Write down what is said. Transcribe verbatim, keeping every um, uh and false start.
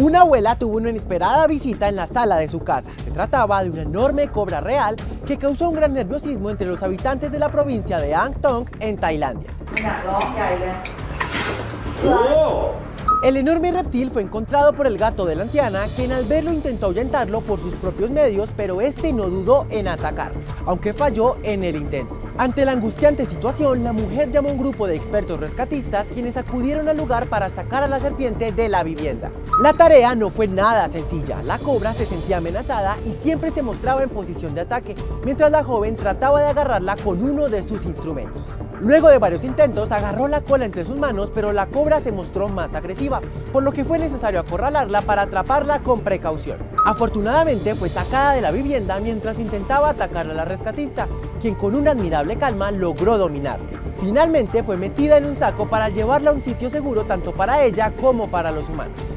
Una abuela tuvo una inesperada visita en la sala de su casa. Se trataba de una enorme cobra real que causó un gran nerviosismo entre los habitantes de la provincia de Ang Thong, en Tailandia. ¡Oh! El enorme reptil fue encontrado por el gato de la anciana, quien al verlo intentó ahuyentarlo por sus propios medios, pero este no dudó en atacar, aunque falló en el intento. Ante la angustiante situación, la mujer llamó a un grupo de expertos rescatistas, quienes acudieron al lugar para sacar a la serpiente de la vivienda. La tarea no fue nada sencilla. La cobra se sentía amenazada y siempre se mostraba en posición de ataque, mientras la joven trataba de agarrarla con uno de sus instrumentos. Luego de varios intentos, agarró la cola entre sus manos, pero la cobra se mostró más agresiva, por lo que fue necesario acorralarla para atraparla con precaución. Afortunadamente fue sacada de la vivienda mientras intentaba atacar a la rescatista, quien con una admirable calma logró dominarla. Finalmente fue metida en un saco para llevarla a un sitio seguro tanto para ella como para los humanos.